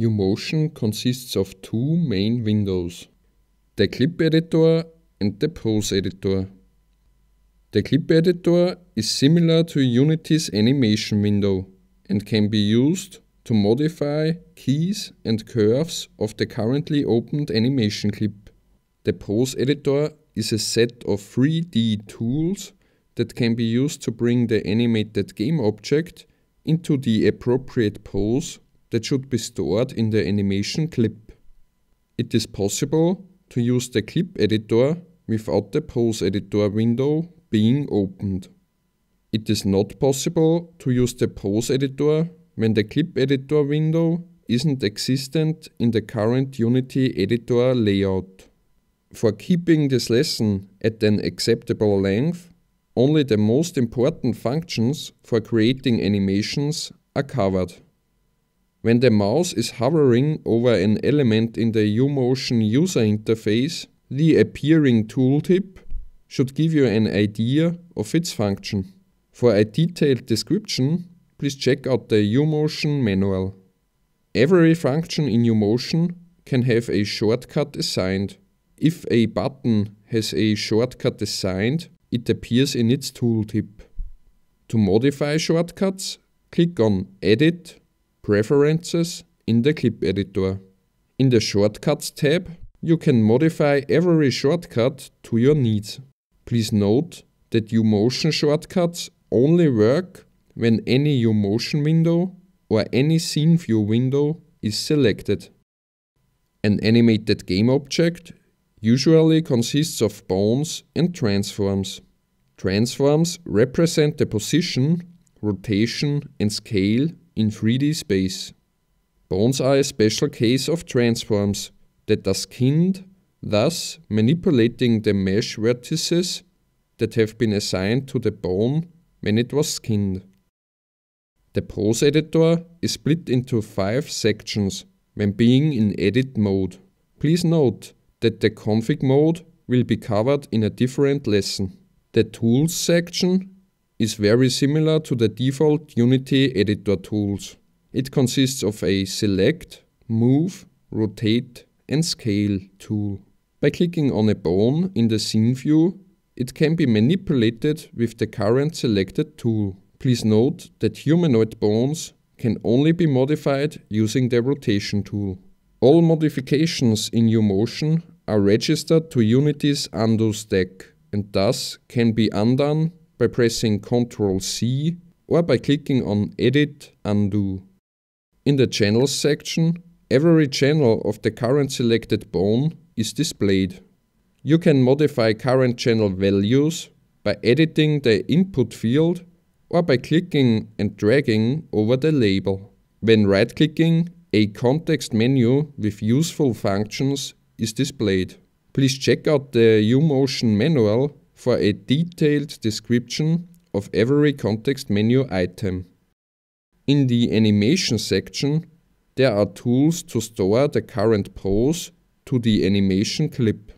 UMotion consists of two main windows, the clip editor and the pose editor. The clip editor is similar to Unity's animation window and can be used to modify keys and curves of the currently opened animation clip. The pose editor is a set of 3D tools that can be used to bring the animated game object into the appropriate pose that should be stored in the animation clip. It is possible to use the clip editor without the pose editor window being opened. It is not possible to use the pose editor when the clip editor window isn't existent in the current Unity editor layout. For keeping this lesson at an acceptable length, only the most important functions for creating animations are covered. When the mouse is hovering over an element in the UMotion user interface, the appearing tooltip should give you an idea of its function. For a detailed description, please check out the UMotion manual. Every function in UMotion can have a shortcut assigned. If a button has a shortcut assigned, it appears in its tooltip. To modify shortcuts, click on Edit, Preferences in the clip editor. In the Shortcuts tab, you can modify every shortcut to your needs. Please note that UMotion shortcuts only work when any UMotion window or any scene view window is selected. An animated game object usually consists of bones and transforms. Transforms represent the position, rotation and scale in 3D space. Bones are a special case of transforms that are skinned, thus manipulating the mesh vertices that have been assigned to the bone when it was skinned. The pose editor is split into 5 sections when being in edit mode. Please note that the config mode will be covered in a different lesson. The tools section is very similar to the default Unity editor tools. It consists of a select, move, rotate and scale tool. By clicking on a bone in the scene view, it can be manipulated with the current selected tool. Please note that humanoid bones can only be modified using the rotation tool. All modifications in UMotion are registered to Unity's undo stack and thus can be undone by pressing Ctrl+C or by clicking on Edit Undo. In the Channels section, every channel of the current selected bone is displayed. You can modify current channel values by editing the input field or by clicking and dragging over the label. When right-clicking, a context menu with useful functions is displayed. Please check out the UMotion manual for a detailed description of every context menu item. In the animation section, there are tools to store the current pose to the animation clip.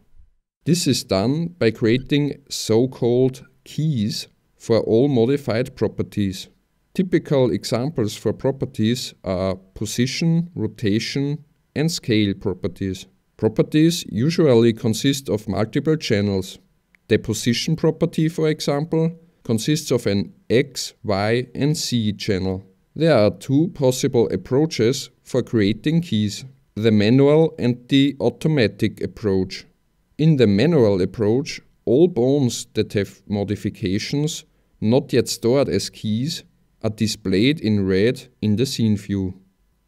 This is done by creating so-called keys for all modified properties. Typical examples for properties are position, rotation and scale properties. Properties usually consist of multiple channels. The position property, for example, consists of an X, Y and Z channel. There are two possible approaches for creating keys: the manual and the automatic approach. In the manual approach, all bones that have modifications not yet stored as keys are displayed in red in the scene view.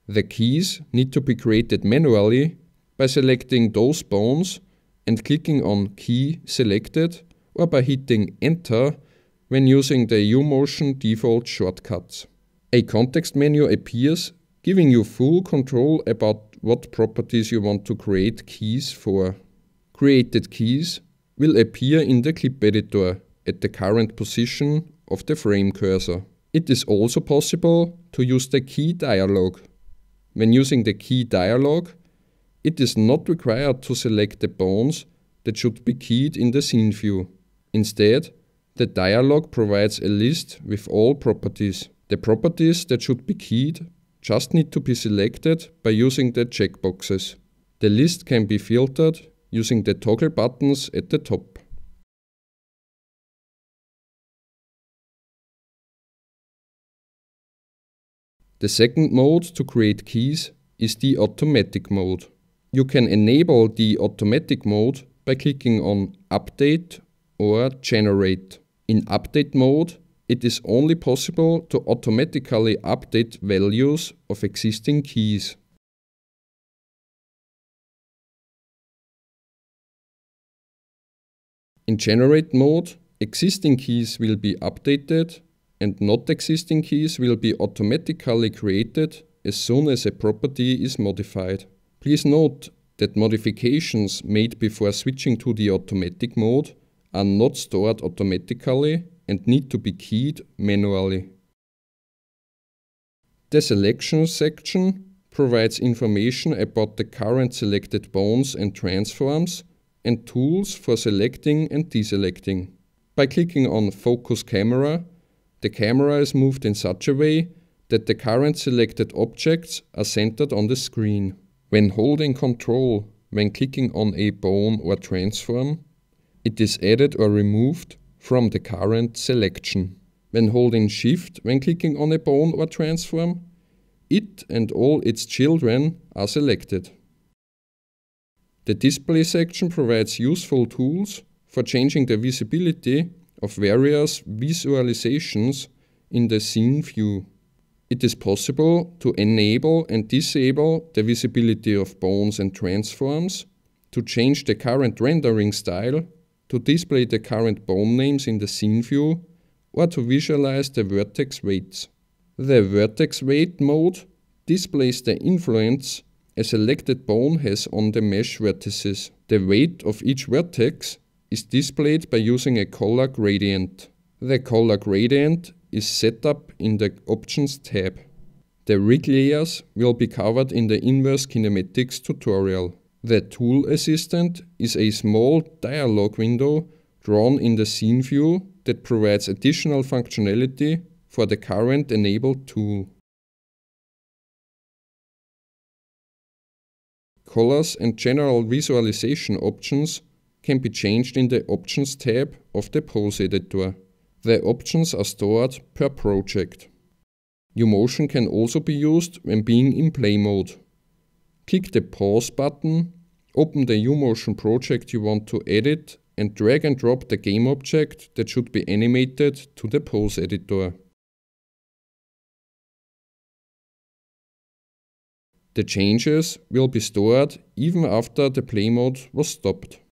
The keys need to be created manually by selecting those bones and clicking on Key Selected or by hitting Enter when using the UMotion default shortcuts. A context menu appears, giving you full control about what properties you want to create keys for. Created keys will appear in the clip editor at the current position of the frame cursor. It is also possible to use the key dialog. When using the key dialog, it is not required to select the bones that should be keyed in the scene view. Instead, the dialog provides a list with all properties. The properties that should be keyed just need to be selected by using the checkboxes. The list can be filtered using the toggle buttons at the top. The second mode to create keys is the automatic mode. You can enable the automatic mode by clicking on Update or Generate. In Update mode, it is only possible to automatically update values of existing keys. In Generate mode, existing keys will be updated and not existing keys will be automatically created as soon as a property is modified. Please note that modifications made before switching to the automatic mode are not stored automatically and need to be keyed manually. The selection section provides information about the current selected bones and transforms and tools for selecting and deselecting. By clicking on Focus Camera, the camera is moved in such a way that the current selected objects are centered on the screen. When holding Control when clicking on a bone or transform, it is added or removed from the current selection. When holding Shift when clicking on a bone or transform, it and all its children are selected. The display section provides useful tools for changing the visibility of various visualizations in the scene view. It is possible to enable and disable the visibility of bones and transforms, to change the current rendering style, to display the current bone names in the scene view, or to visualize the vertex weights. The vertex weight mode displays the influence a selected bone has on the mesh vertices. The weight of each vertex is displayed by using a color gradient. The color gradient is set up in the Options tab. The rig layers will be covered in the Inverse Kinematics tutorial. The Tool Assistant is a small dialog window drawn in the scene view that provides additional functionality for the current enabled tool. Colors and general visualization options can be changed in the Options tab of the Pose Editor. The options are stored per project. UMotion can also be used when being in play mode. Click the Pause button, open the UMotion project you want to edit and drag and drop the game object that should be animated to the Pose Editor. The changes will be stored even after the play mode was stopped.